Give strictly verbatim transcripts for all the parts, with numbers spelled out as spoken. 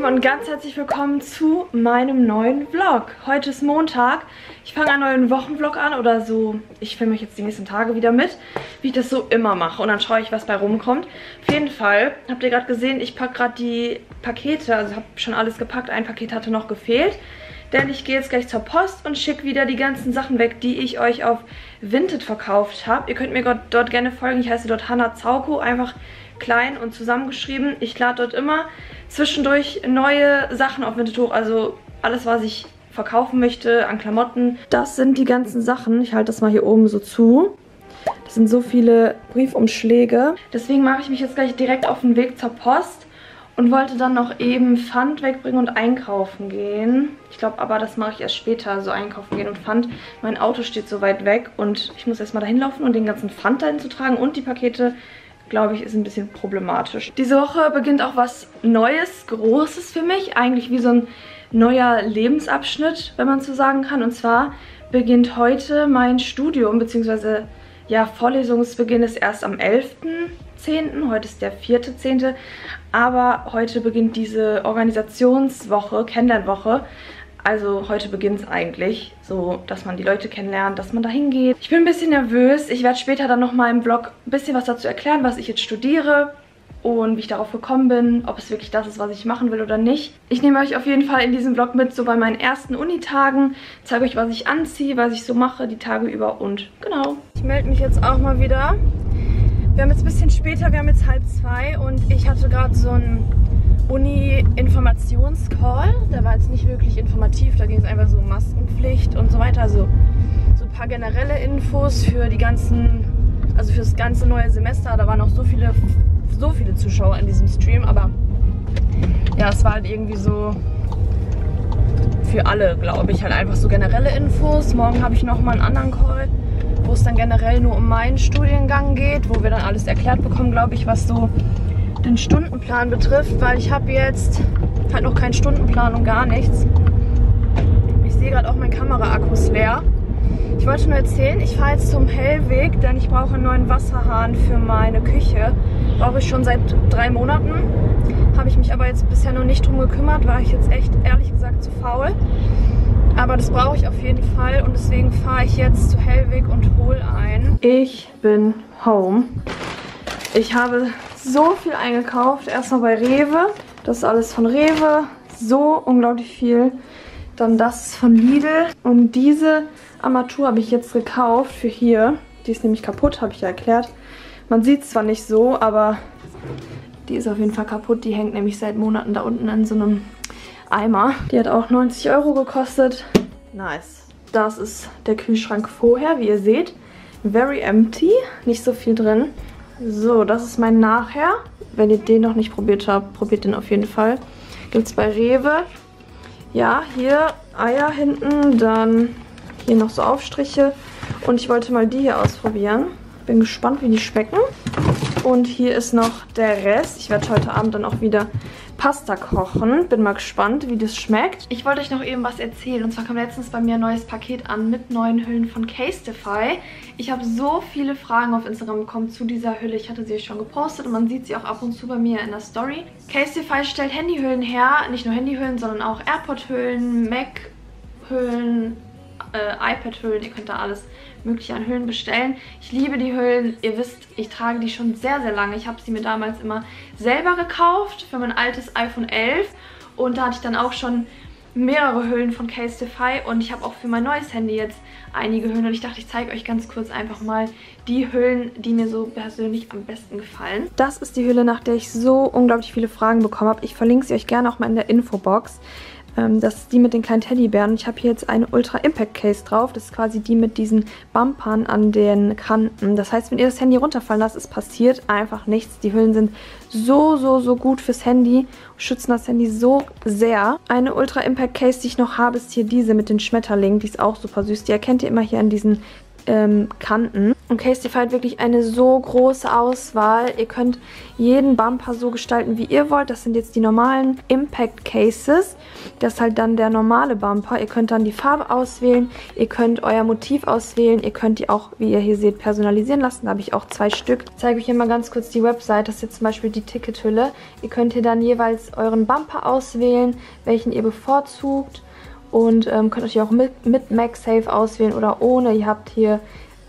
Lieben und ganz herzlich willkommen zu meinem neuen Vlog. Heute ist Montag. Ich fange einen neuen Wochenvlog an oder so. Ich filme euch jetzt die nächsten Tage wieder mit, wie ich das so immer mache. Und dann schaue ich, was bei rumkommt. Auf jeden Fall, habt ihr gerade gesehen, ich packe gerade die Pakete. Also habe schon alles gepackt. Ein Paket hatte noch gefehlt. Denn ich gehe jetzt gleich zur Post und schicke wieder die ganzen Sachen weg, die ich euch auf Vinted verkauft habe. Ihr könnt mir dort gerne folgen. Ich heiße dort Hannah Zauko. Einfach klein und zusammengeschrieben. Ich lade dort immer zwischendurch neue Sachen auf Vinted hoch, also alles, was ich verkaufen möchte an Klamotten. Das sind die ganzen Sachen. Ich halte das mal hier oben so zu. Das sind so viele Briefumschläge. Deswegen mache ich mich jetzt gleich direkt auf den Weg zur Post und wollte dann noch eben Pfand wegbringen und einkaufen gehen. Ich glaube aber, das mache ich erst später, so einkaufen gehen und Pfand. Mein Auto steht so weit weg und ich muss erstmal dahin laufen und den ganzen Pfand dahin zu tragen und die Pakete, glaube ich, ist ein bisschen problematisch. Diese Woche beginnt auch was Neues, Großes für mich. Eigentlich wie so ein neuer Lebensabschnitt, wenn man so sagen kann. Und zwar beginnt heute mein Studium, beziehungsweise ja, Vorlesungsbeginn ist erst am elften zehnten Heute ist der vierte zehnte Aber heute beginnt diese Organisationswoche, Kennenlernwoche. Also heute beginnt es eigentlich, so dass man die Leute kennenlernt, dass man da hingeht. Ich bin ein bisschen nervös. Ich werde später dann nochmal im Blog ein bisschen was dazu erklären, was ich jetzt studiere und wie ich darauf gekommen bin, ob es wirklich das ist, was ich machen will oder nicht. Ich nehme euch auf jeden Fall in diesem Blog mit, so bei meinen ersten Unitagen. Zeige euch, was ich anziehe, was ich so mache, die Tage über und genau. Ich melde mich jetzt auch mal wieder. Wir haben jetzt ein bisschen später, wir haben jetzt halb zwei und ich hatte gerade so ein Uni-Informationscall, der war jetzt nicht wirklich informativ, da ging es einfach so um Maskenpflicht und so weiter, also so ein paar generelle Infos für die ganzen, also für das ganze neue Semester, da waren auch so viele, so viele Zuschauer in diesem Stream, aber ja, es war halt irgendwie so für alle, glaube ich, halt einfach so generelle Infos. Morgen habe ich nochmal einen anderen Call, wo es dann generell nur um meinen Studiengang geht, wo wir dann alles erklärt bekommen, glaube ich, was so den Stundenplan betrifft, weil ich habe jetzt halt noch keinen Stundenplan und gar nichts. Ich sehe gerade auch, mein Kameraakku ist leer. Ich wollte nur erzählen, ich fahre jetzt zum Hellweg, denn ich brauche einen neuen Wasserhahn für meine Küche. Brauche ich schon seit drei Monaten. Habe ich mich aber jetzt bisher noch nicht drum gekümmert, war ich jetzt echt ehrlich gesagt zu faul. Aber das brauche ich auf jeden Fall und deswegen fahre ich jetzt zu Hellweg und hole einen. Ich bin home. Ich habe so viel eingekauft. Erstmal bei Rewe. Das ist alles von Rewe. So unglaublich viel. Dann das von Lidl. Und diese Armatur habe ich jetzt gekauft für hier. Die ist nämlich kaputt, habe ich ja erklärt. Man sieht es zwar nicht so, aber die ist auf jeden Fall kaputt. Die hängt nämlich seit Monaten da unten in so einem Eimer. Die hat auch neunzig Euro gekostet. Nice. Das ist der Kühlschrank vorher, wie ihr seht. Very empty. Nicht so viel drin. So, das ist mein Nachher. Wenn ihr den noch nicht probiert habt, probiert den auf jeden Fall. Gibt es bei Rewe. Ja, hier Eier hinten, dann hier noch so Aufstriche. Und ich wollte mal die hier ausprobieren. Bin gespannt, wie die schmecken. Und hier ist noch der Rest. Ich werde heute Abend dann auch wieder Pasta kochen. Bin mal gespannt, wie das schmeckt. Ich wollte euch noch eben was erzählen. Und zwar kam letztens bei mir ein neues Paket an mit neuen Hüllen von Casetify. Ich habe so viele Fragen auf Instagram bekommen zu dieser Hülle. Ich hatte sie euch schon gepostet und man sieht sie auch ab und zu bei mir in der Story. Casetify stellt Handyhüllen her. Nicht nur Handyhüllen, sondern auch AirPod-Hüllen, Mac-Hüllen, äh, iPad-Hüllen. Ihr könnt da alles mögliche an Hüllen bestellen. Ich liebe die Hüllen. Ihr wisst, ich trage die schon sehr, sehr lange. Ich habe sie mir damals immer selber gekauft für mein altes iPhone elf. Und da hatte ich dann auch schon mehrere Hüllen von Casetify. Und ich habe auch für mein neues Handy jetzt einige Hüllen. Und ich dachte, ich zeige euch ganz kurz einfach mal die Hüllen, die mir so persönlich am besten gefallen. Das ist die Hülle, nach der ich so unglaublich viele Fragen bekommen habe. Ich verlinke sie euch gerne auch mal in der Infobox. Das ist die mit den kleinen Teddybären. Ich habe hier jetzt eine Ultra Impact Case drauf. Das ist quasi die mit diesen Bumpern an den Kanten. Das heißt, wenn ihr das Handy runterfallen lasst, ist passiert einfach nichts. Die Hüllen sind so, so, so gut fürs Handy. Schützen das Handy so sehr. Eine Ultra Impact Case, die ich noch habe, ist hier diese mit den Schmetterlingen. Die ist auch super süß. Die erkennt ihr immer hier an diesen ähm, Kanten. Und Casetify hat wirklich eine so große Auswahl. Ihr könnt jeden Bumper so gestalten, wie ihr wollt. Das sind jetzt die normalen Impact Cases. Das ist halt dann der normale Bumper. Ihr könnt dann die Farbe auswählen. Ihr könnt euer Motiv auswählen. Ihr könnt die auch, wie ihr hier seht, personalisieren lassen. Da habe ich auch zwei Stück. Ich zeige euch hier mal ganz kurz die Website. Das ist jetzt zum Beispiel die Tickethülle. Ihr könnt hier dann jeweils euren Bumper auswählen, welchen ihr bevorzugt. Und ähm, könnt euch auch mit, mit MagSafe auswählen oder ohne. Ihr habt hier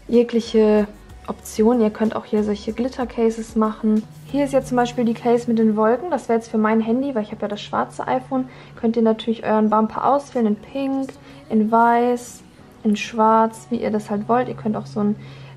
jegliche Optionen. Ihr könnt auch hier solche Glitter-Cases machen. Hier ist jetzt zum Beispiel die Case mit den Wolken. Das wäre jetzt für mein Handy, weil ich habe ja das schwarze iPhone. Könnt ihr natürlich euren Bumper auswählen in pink, in weiß, in schwarz, wie ihr das halt wollt. Ihr könnt auch so einen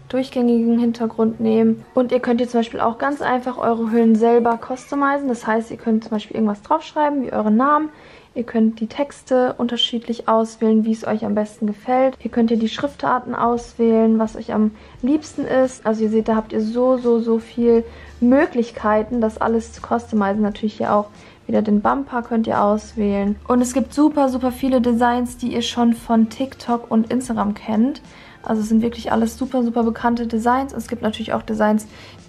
durchgängigen Hintergrund nehmen. Und ihr könnt hier zum Beispiel auch ganz einfach eure Hüllen selber customizen. Das heißt, ihr könnt zum Beispiel irgendwas draufschreiben, wie euren Namen. Ihr könnt die Texte unterschiedlich auswählen, wie es euch am besten gefällt. Ihr könnt hier die Schriftarten auswählen, was euch am liebsten ist. Also ihr seht, da habt ihr so, so, so viel Möglichkeiten, das alles zu customizen. Natürlich hier auch wieder den Bumper könnt ihr auswählen. Und es gibt super, super viele Designs, die ihr schon von TikTok und Instagram kennt. Also es sind wirklich alles super, super bekannte Designs. Und es gibt natürlich auch Designs,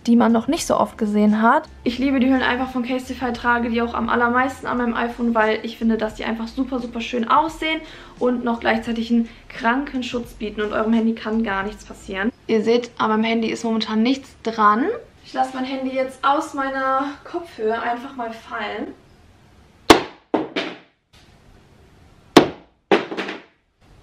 die man noch nicht so oft gesehen hat. Ich liebe die Hüllen einfach von Casetify, trage die auch am allermeisten an meinem iPhone, weil ich finde, dass die einfach super, super schön aussehen und noch gleichzeitig einen kranken Schutz bieten. Und eurem Handy kann gar nichts passieren. Ihr seht, an meinem Handy ist momentan nichts dran. Ich lasse mein Handy jetzt aus meiner Kopfhöhe einfach mal fallen.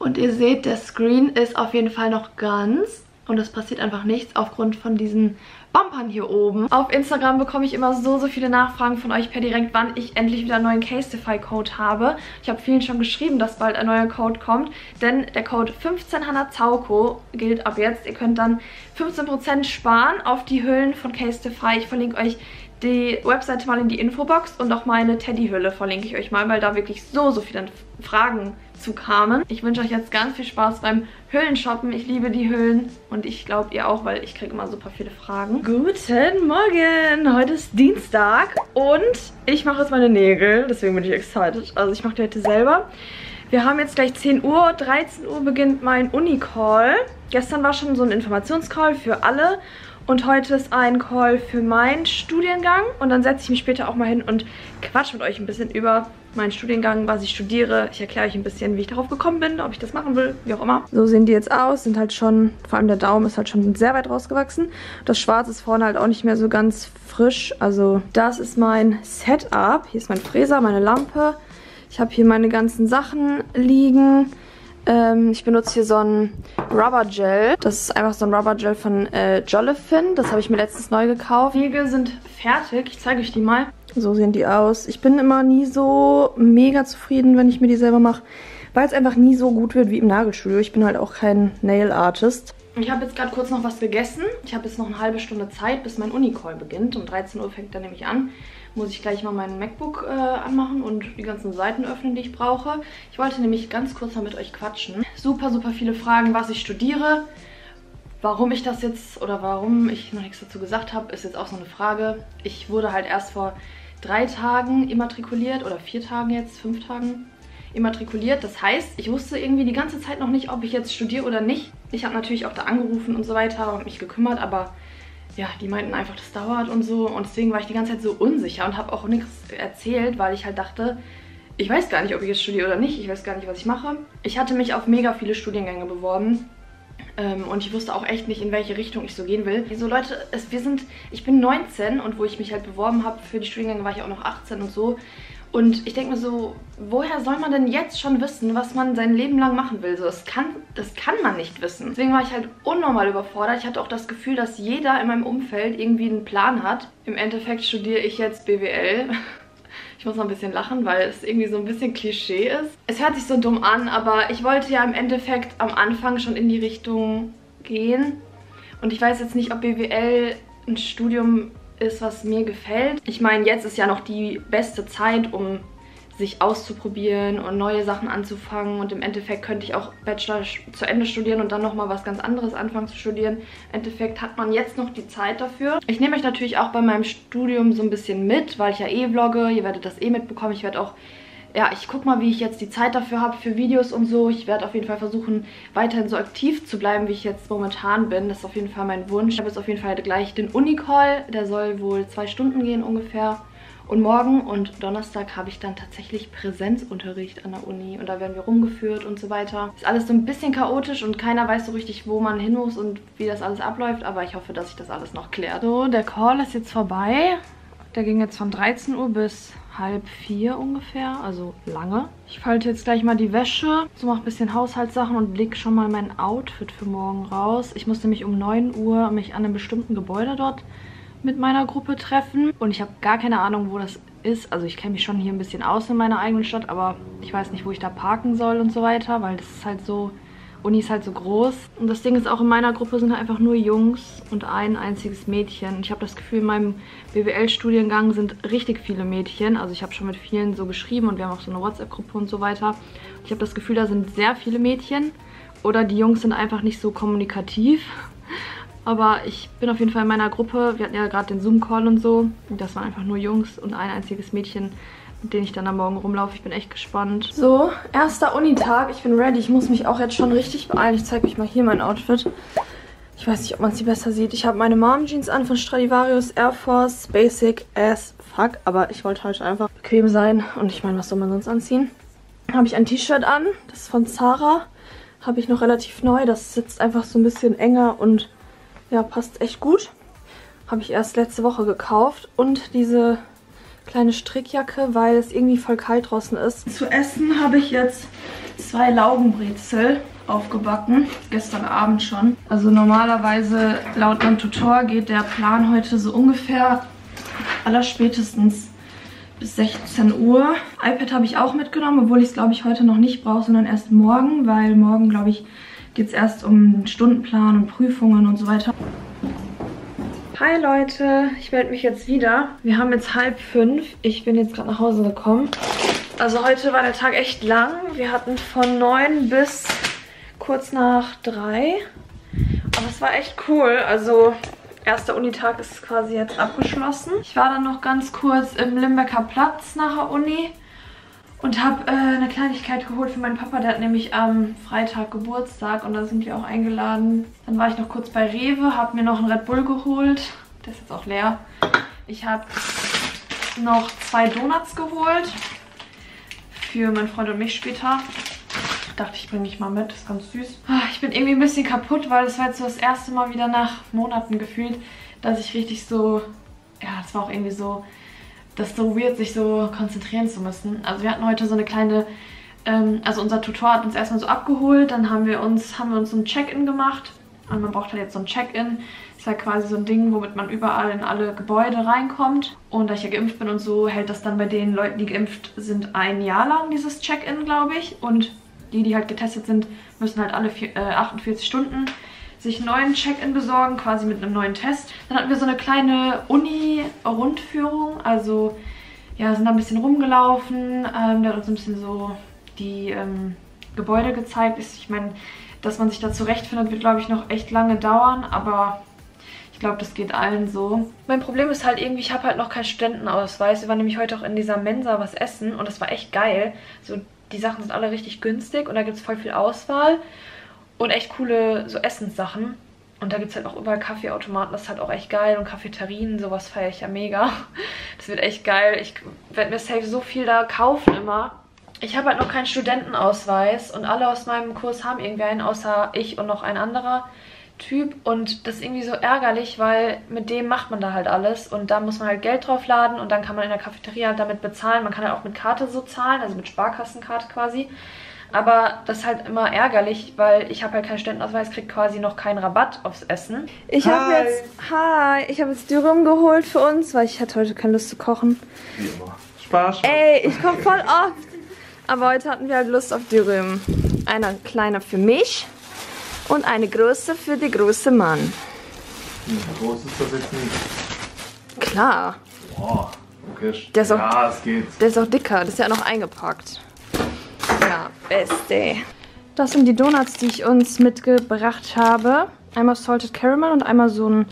Und ihr seht, der Screen ist auf jeden Fall noch ganz und es passiert einfach nichts aufgrund von diesen Bumpern hier oben. Auf Instagram bekomme ich immer so, so viele Nachfragen von euch per Direkt, wann ich endlich wieder einen neuen Casetify-Code habe. Ich habe vielen schon geschrieben, dass bald ein neuer Code kommt, denn der Code fünfzehn Hannah Zauko gilt ab jetzt. Ihr könnt dann fünfzehn Prozent sparen auf die Hüllen von Casetify. Ich verlinke euch die Webseite mal in die Infobox und auch meine Teddyhülle verlinke ich euch mal, weil da wirklich so, so viele Fragen zu kamen. Ich wünsche euch jetzt ganz viel Spaß beim Hüllenshoppen. Ich liebe die Hüllen und ich glaube ihr auch, weil ich kriege immer super viele Fragen. Guten Morgen! Heute ist Dienstag und ich mache jetzt meine Nägel, deswegen bin ich excited. Also ich mache die heute selber. Wir haben jetzt gleich zehn Uhr, dreizehn Uhr beginnt mein Uni-Call. Gestern war schon so ein Informationscall für alle. Und heute ist ein Call für meinen Studiengang und dann setze ich mich später auch mal hin und quatsch mit euch ein bisschen über meinen Studiengang, was ich studiere. Ich erkläre euch ein bisschen, wie ich darauf gekommen bin, ob ich das machen will, wie auch immer. So sehen die jetzt aus, sind halt schon, vor allem der Daumen ist halt schon sehr weit rausgewachsen. Das Schwarz ist vorne halt auch nicht mehr so ganz frisch, also das ist mein Setup. Hier ist mein Fräser, meine Lampe. Ich habe hier meine ganzen Sachen liegen. Ähm, ich benutze hier so ein Rubber Gel. Das ist einfach so ein Rubber Gel von äh, Jollifin. Das habe ich mir letztens neu gekauft. Die Nägel sind fertig. Ich zeige euch die mal. So sehen die aus. Ich bin immer nie so mega zufrieden, wenn ich mir die selber mache, weil es einfach nie so gut wird wie im Nagelstudio. Ich bin halt auch kein Nail Artist. Ich habe jetzt gerade kurz noch was gegessen. Ich habe jetzt noch eine halbe Stunde Zeit, bis mein Uni-Call beginnt. Um dreizehn Uhr fängt er nämlich an. Muss ich gleich mal meinen MacBook äh, anmachen und die ganzen Seiten öffnen, die ich brauche. Ich wollte nämlich ganz kurz mal mit euch quatschen. Super, super viele Fragen, was ich studiere. Warum ich das jetzt oder warum ich noch nichts dazu gesagt habe, ist jetzt auch so eine Frage. Ich wurde halt erst vor drei Tagen immatrikuliert oder vier Tagen jetzt, fünf Tagen immatrikuliert. Das heißt, ich wusste irgendwie die ganze Zeit noch nicht, ob ich jetzt studiere oder nicht. Ich habe natürlich auch da angerufen und so weiter und mich gekümmert, aber ja, die meinten einfach, das dauert und so. Und deswegen war ich die ganze Zeit so unsicher und habe auch nichts erzählt, weil ich halt dachte, ich weiß gar nicht, ob ich jetzt studiere oder nicht. Ich weiß gar nicht, was ich mache. Ich hatte mich auf mega viele Studiengänge beworben. Ähm, und ich wusste auch echt nicht, in welche Richtung ich so gehen will. So Leute, es, wir sind, ich bin neunzehn und wo ich mich halt beworben habe für die Studiengänge, war ich auch noch achtzehn und so. Und ich denke mir so, woher soll man denn jetzt schon wissen, was man sein Leben lang machen will? So, das kann, das kann man nicht wissen. Deswegen war ich halt unnormal überfordert. Ich hatte auch das Gefühl, dass jeder in meinem Umfeld irgendwie einen Plan hat. Im Endeffekt studiere ich jetzt B W L. Ich muss noch ein bisschen lachen, weil es irgendwie so ein bisschen Klischee ist. Es hört sich so dumm an, aber ich wollte ja im Endeffekt am Anfang schon in die Richtung gehen. Und ich weiß jetzt nicht, ob B W L ein Studium ist, was mir gefällt. Ich meine, jetzt ist ja noch die beste Zeit, um sich auszuprobieren und neue Sachen anzufangen. Und im Endeffekt könnte ich auch Bachelor zu Ende studieren und dann nochmal was ganz anderes anfangen zu studieren. Im Endeffekt hat man jetzt noch die Zeit dafür. Ich nehme euch natürlich auch bei meinem Studium so ein bisschen mit, weil ich ja eh vlogge. Ihr werdet das eh mitbekommen. Ich werde auch ja, ich gucke mal, wie ich jetzt die Zeit dafür habe für Videos und so. Ich werde auf jeden Fall versuchen, weiterhin so aktiv zu bleiben, wie ich jetzt momentan bin. Das ist auf jeden Fall mein Wunsch. Ich habe jetzt auf jeden Fall gleich den Uni-Call. Der soll wohl zwei Stunden gehen ungefähr. Und morgen und Donnerstag habe ich dann tatsächlich Präsenzunterricht an der Uni. Und da werden wir rumgeführt und so weiter. Ist alles so ein bisschen chaotisch und keiner weiß so richtig, wo man hin muss und wie das alles abläuft. Aber ich hoffe, dass ich das alles noch kläre. So, der Call ist jetzt vorbei. Der ging jetzt von dreizehn Uhr bis halb vier ungefähr, also lange. Ich falte jetzt gleich mal die Wäsche, so mache ein bisschen Haushaltssachen und lege schon mal mein Outfit für morgen raus. Ich muss nämlich um neun Uhr mich an einem bestimmten Gebäude dort mit meiner Gruppe treffen. Und ich habe gar keine Ahnung, wo das ist. Also ich kenne mich schon hier ein bisschen aus in meiner eigenen Stadt, aber ich weiß nicht, wo ich da parken soll und so weiter, weil das ist halt so... Uni ist halt so groß. Und das Ding ist auch, in meiner Gruppe sind halt einfach nur Jungs und ein einziges Mädchen. Ich habe das Gefühl, in meinem B W L-Studiengang sind richtig viele Mädchen. Also ich habe schon mit vielen so geschrieben und wir haben auch so eine WhatsApp-Gruppe und so weiter. Und ich habe das Gefühl, da sind sehr viele Mädchen. Oder die Jungs sind einfach nicht so kommunikativ. Aber ich bin auf jeden Fall in meiner Gruppe. Wir hatten ja gerade den Zoom-Call und so. Und das waren einfach nur Jungs und ein einziges Mädchen, mit denen ich dann am Morgen rumlaufe. Ich bin echt gespannt. So, erster Unitag. Ich bin ready. Ich muss mich auch jetzt schon richtig beeilen. Ich zeige euch mal hier mein Outfit. Ich weiß nicht, ob man sie besser sieht. Ich habe meine Mom-Jeans an von Stradivarius, Air Force, Basic as fuck. Aber ich wollte heute einfach bequem sein. Und ich meine, was soll man sonst anziehen? Dann habe ich ein T-Shirt an. Das ist von Zara. Habe ich noch relativ neu. Das sitzt einfach so ein bisschen enger und ja, passt echt gut. Habe ich erst letzte Woche gekauft. Und diese kleine Strickjacke, weil es irgendwie voll kalt draußen ist. Zu essen habe ich jetzt zwei Laugenbrezel aufgebacken, gestern Abend schon. Also normalerweise, laut meinem Tutor, geht der Plan heute so ungefähr allerspätestens bis sechzehn Uhr. iPad habe ich auch mitgenommen, obwohl ich es, glaube ich, heute noch nicht brauche, sondern erst morgen, weil morgen, glaube ich, geht es erst um den Stundenplan und Prüfungen und so weiter. Hi Leute, ich melde mich jetzt wieder. Wir haben jetzt halb fünf. Ich bin jetzt gerade nach Hause gekommen. Also heute war der Tag echt lang. Wir hatten von neun bis kurz nach drei. Aber es war echt cool. Also erster Unitag ist quasi jetzt abgeschlossen. Ich war dann noch ganz kurz im Limbecker Platz nach der Uni und habe äh, eine Kleinigkeit geholt für meinen Papa. Der hat nämlich am Freitag Geburtstag und da sind wir auch eingeladen. Dann war ich noch kurz bei Rewe, habe mir noch einen Red Bull geholt. Der ist jetzt auch leer. Ich habe noch zwei Donuts geholt. Für meinen Freund und mich später. Ich dachte, ich bringe dich mal mit. Das ist ganz süß. Ich bin irgendwie ein bisschen kaputt, weil das war jetzt so das erste Mal wieder nach Monaten gefühlt, dass ich richtig so... Ja, das war auch irgendwie so... Das ist so weird, sich so konzentrieren zu müssen. Also wir hatten heute so eine kleine... Ähm, also unser Tutor hat uns erstmal so abgeholt. Dann haben wir uns, haben wir uns so ein Check-in gemacht. Und man braucht halt jetzt so ein Check-in. Ist ja quasi so ein Ding, womit man überall in alle Gebäude reinkommt. Und da ich ja geimpft bin und so, hält das dann bei den Leuten, die geimpft sind, ein Jahr lang dieses Check-in, glaube ich. Und die, die halt getestet sind, müssen halt alle vier, äh, achtundvierzig Stunden sich einen neuen Check-in besorgen, quasi mit einem neuen Test. Dann hatten wir so eine kleine Uni-Rundführung. Also ja, sind da ein bisschen rumgelaufen. Ähm, der hat uns ein bisschen so die ähm, Gebäude gezeigt. Ich meine... Dass man sich da zurechtfindet, wird, glaube ich, noch echt lange dauern, aber ich glaube, das geht allen so. Mein Problem ist halt irgendwie, ich habe halt noch keinen Studentenausweis. Wir waren nämlich heute auch in dieser Mensa was essen und das war echt geil. So, die Sachen sind alle richtig günstig und da gibt es voll viel Auswahl und echt coole so Essenssachen. Und da gibt es halt auch überall Kaffeeautomaten, das ist halt auch echt geil. Und Cafeterien, sowas feiere ich ja mega. Das wird echt geil. Ich werde mir safe so viel da kaufen immer. Ich habe halt noch keinen Studentenausweis und alle aus meinem Kurs haben irgendwie einen, außer ich und noch ein anderer Typ. Und das ist irgendwie so ärgerlich, weil mit dem macht man da halt alles und da muss man halt Geld draufladen und dann kann man in der Cafeteria halt damit bezahlen. Man kann halt auch mit Karte so zahlen, also mit Sparkassenkarte quasi. Aber das ist halt immer ärgerlich, weil ich habe halt keinen Studentenausweis, kriege quasi noch keinen Rabatt aufs Essen. Ich habe jetzt, hi, ich habe jetzt Dürüm geholt für uns, weil ich hatte heute keine Lust zu kochen. Ja, Spaß. Ey, ich komme voll oft. Aber heute hatten wir halt Lust auf Dürüm. Eine kleine für mich und eine große für den großen Mann. Wie groß ist das jetzt nicht? Klar. Boah, okay. Der ist auch, ja, es geht. Der ist auch dicker, das ist ja noch eingepackt. Ja, beste. Das sind die Donuts, die ich uns mitgebracht habe. Einmal Salted Caramel und einmal so ein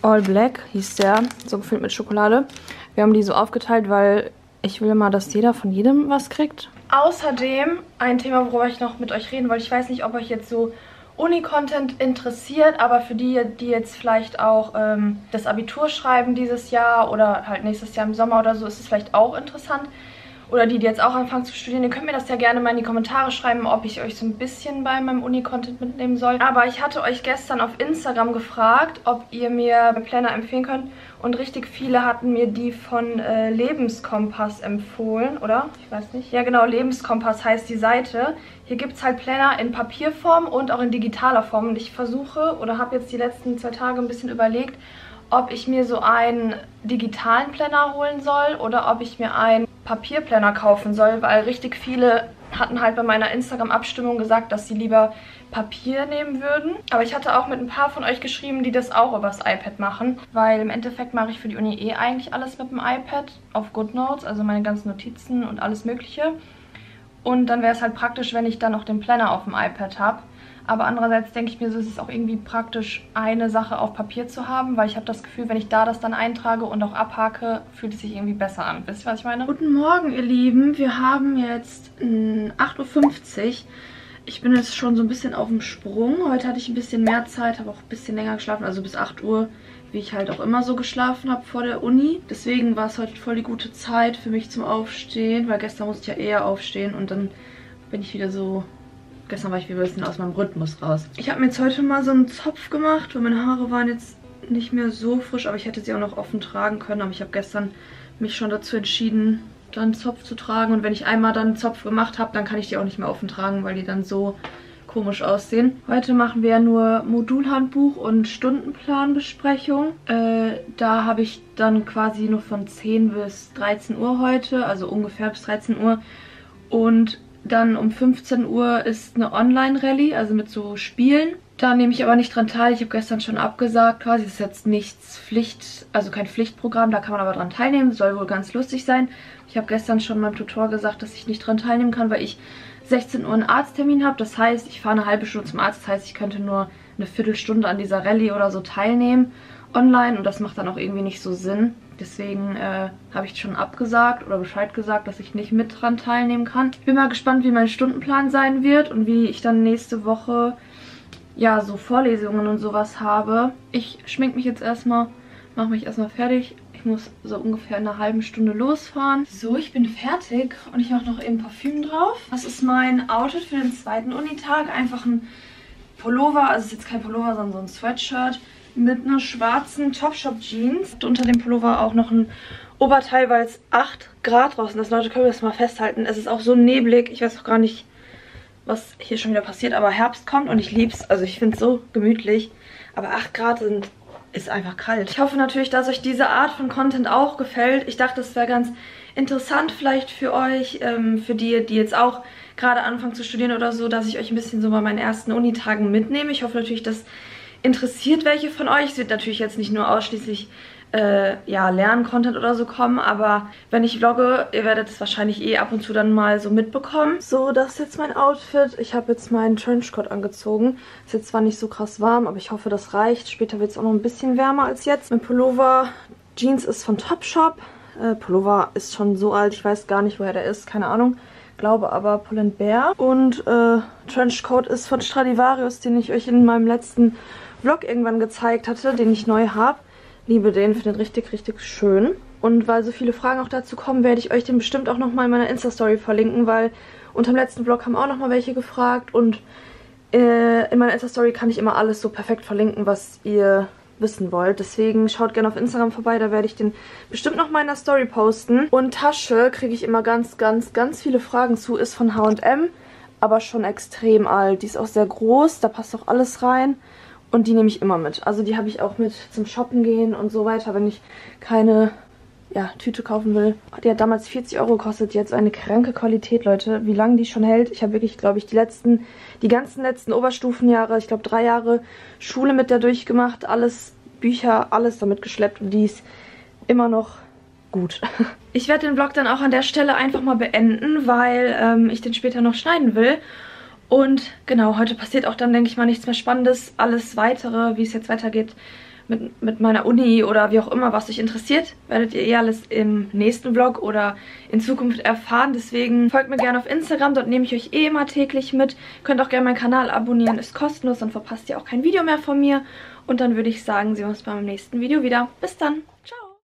All Black, hieß der. So gefüllt mit Schokolade. Wir haben die so aufgeteilt, weil... Ich will mal, dass jeder von jedem was kriegt. Außerdem ein Thema, worüber ich noch mit euch reden wollte. Ich weiß nicht, ob euch jetzt so Uni-Content interessiert, aber für die, die jetzt vielleicht auch ähm, das Abitur schreiben dieses Jahr oder halt nächstes Jahr im Sommer oder so, ist es vielleicht auch interessant. Oder die, die jetzt auch anfangen zu studieren, ihr könnt mir das ja gerne mal in die Kommentare schreiben, ob ich euch so ein bisschen bei meinem Uni-Content mitnehmen soll. Aber ich hatte euch gestern auf Instagram gefragt, ob ihr mir Planner empfehlen könnt. Und richtig viele hatten mir die von äh, Lebenskompass empfohlen, oder? Ich weiß nicht. Ja genau, Lebenskompass heißt die Seite. Hier gibt es halt Planner in Papierform und auch in digitaler Form. Und ich versuche oder habe jetzt die letzten zwei Tage ein bisschen überlegt, ob ich mir so einen digitalen Planner holen soll oder ob ich mir einen Papierplanner kaufen soll, weil richtig viele hatten halt bei meiner Instagram-Abstimmung gesagt, dass sie lieber Papier nehmen würden. Aber ich hatte auch mit ein paar von euch geschrieben, die das auch übers iPad machen, weil im Endeffekt mache ich für die Uni eh eigentlich alles mit dem iPad auf GoodNotes, also meine ganzen Notizen und alles mögliche. Und dann wäre es halt praktisch, wenn ich dann noch den Planner auf dem iPad habe. Aber andererseits denke ich mir, so ist es auch irgendwie praktisch, eine Sache auf Papier zu haben, weil ich habe das Gefühl, wenn ich da das dann eintrage und auch abhake, fühlt es sich irgendwie besser an. Wisst ihr, was ich meine? Guten Morgen, ihr Lieben. Wir haben jetzt acht Uhr fünfzig. Ich bin jetzt schon so ein bisschen auf dem Sprung. Heute hatte ich ein bisschen mehr Zeit, habe auch ein bisschen länger geschlafen, also bis acht Uhr, wie ich halt auch immer so geschlafen habe vor der Uni. Deswegen war es heute voll die gute Zeit für mich zum Aufstehen, weil gestern musste ich ja eher aufstehen und dann bin ich wieder so... Gestern war ich wieder ein bisschen aus meinem Rhythmus raus. Ich habe mir jetzt heute mal so einen Zopf gemacht, weil meine Haare waren jetzt nicht mehr so frisch, aber ich hätte sie auch noch offen tragen können. Aber ich habe gestern mich schon dazu entschieden, dann einen Zopf zu tragen. Und wenn ich einmal dann einen Zopf gemacht habe, dann kann ich die auch nicht mehr offen tragen, weil die dann so komisch aussehen. Heute machen wir ja nur Modulhandbuch und Stundenplanbesprechung. Äh, da habe ich dann quasi nur von zehn bis dreizehn Uhr heute, also ungefähr bis dreizehn Uhr. Und dann um fünfzehn Uhr ist eine Online-Rallye, also mit so Spielen. Da nehme ich aber nicht dran teil. Ich habe gestern schon abgesagt quasi. Das ist jetzt nichts Pflicht, also kein Pflichtprogramm. Da kann man aber dran teilnehmen. Soll wohl ganz lustig sein. Ich habe gestern schon meinem Tutor gesagt, dass ich nicht dran teilnehmen kann, weil ich sechzehn Uhr einen Arzttermin habe. Das heißt, ich fahre eine halbe Stunde zum Arzt. Das heißt, ich könnte nur eine Viertelstunde an dieser Rallye oder so teilnehmen online. Und das macht dann auch irgendwie nicht so Sinn. Deswegen äh, habe ich schon abgesagt oder Bescheid gesagt, dass ich nicht mit dran teilnehmen kann. Ich bin mal gespannt, wie mein Stundenplan sein wird und wie ich dann nächste Woche ja so Vorlesungen und sowas habe. Ich schminke mich jetzt erstmal, mache mich erstmal fertig. Ich muss so ungefähr in einer halben Stunde losfahren. So, ich bin fertig und ich mache noch eben Parfüm drauf. Das ist mein Outfit für den zweiten Unitag. Einfach ein Pullover, also es ist jetzt kein Pullover, sondern so ein Sweatshirt mit einer schwarzen Topshop-Jeans. Unter dem Pullover auch noch ein Oberteil, weil es acht Grad draußen ist. Leute, können wir das mal festhalten. Es ist auch so neblig. Ich weiß auch gar nicht, was hier schon wieder passiert. Aber Herbst kommt und ich lieb's. Also ich finde es so gemütlich. Aber acht Grad sind, ist einfach kalt. Ich hoffe natürlich, dass euch diese Art von Content auch gefällt. Ich dachte, es wäre ganz interessant vielleicht für euch, ähm, für die, die jetzt auch gerade anfangen zu studieren oder so, dass ich euch ein bisschen so bei meinen ersten Unitagen mitnehme. Ich hoffe natürlich, dass... interessiert welche von euch. Es wird natürlich jetzt nicht nur ausschließlich äh, ja, Lern-Content oder so kommen, aber wenn ich vlogge, ihr werdet es wahrscheinlich eh ab und zu dann mal so mitbekommen. So, das ist jetzt mein Outfit. Ich habe jetzt meinen Trenchcoat angezogen. Ist jetzt zwar nicht so krass warm, aber ich hoffe, das reicht. Später wird es auch noch ein bisschen wärmer als jetzt. Mein Pullover Jeans ist von Topshop. Äh, Pullover ist schon so alt, ich weiß gar nicht, woher der ist, keine Ahnung. Glaube aber Pull&Bear. Und äh, Trenchcoat ist von Stradivarius, den ich euch in meinem letzten Vlog irgendwann gezeigt hatte, den ich neu habe. Liebe den, finde den richtig, richtig schön. Und weil so viele Fragen auch dazu kommen, werde ich euch den bestimmt auch nochmal in meiner Insta-Story verlinken, weil unterm letzten Vlog haben auch nochmal welche gefragt und äh, in meiner Insta-Story kann ich immer alles so perfekt verlinken, was ihr wissen wollt. Deswegen schaut gerne auf Instagram vorbei, da werde ich den bestimmt noch mal in der Story posten. Und Tasche kriege ich immer ganz, ganz, ganz viele Fragen zu, ist von H und M, aber schon extrem alt. Die ist auch sehr groß, da passt auch alles rein. Und die nehme ich immer mit. Also die habe ich auch mit zum Shoppen gehen und so weiter, wenn ich keine ja, Tüte kaufen will. Die hat damals vierzig Euro gekostet. Die hat so eine kranke Qualität, Leute. Wie lange die schon hält. Ich habe wirklich, glaube ich, die letzten, die ganzen letzten Oberstufenjahre, ich glaube drei Jahre Schule mit der durchgemacht. Alles, Bücher, alles damit geschleppt. Und die ist immer noch gut. Ich werde den Vlog dann auch an der Stelle einfach mal beenden, weil ähm, ich den später noch schneiden will. Und genau, heute passiert auch dann, denke ich mal, nichts mehr Spannendes. Alles Weitere, wie es jetzt weitergeht, mit, mit meiner Uni oder wie auch immer, was euch interessiert, werdet ihr eh alles im nächsten Vlog oder in Zukunft erfahren. Deswegen folgt mir gerne auf Instagram, dort nehme ich euch eh immer täglich mit. Könnt auch gerne meinen Kanal abonnieren, ist kostenlos, dann verpasst ihr auch kein Video mehr von mir. Und dann würde ich sagen, sehen wir uns beim nächsten Video wieder. Bis dann!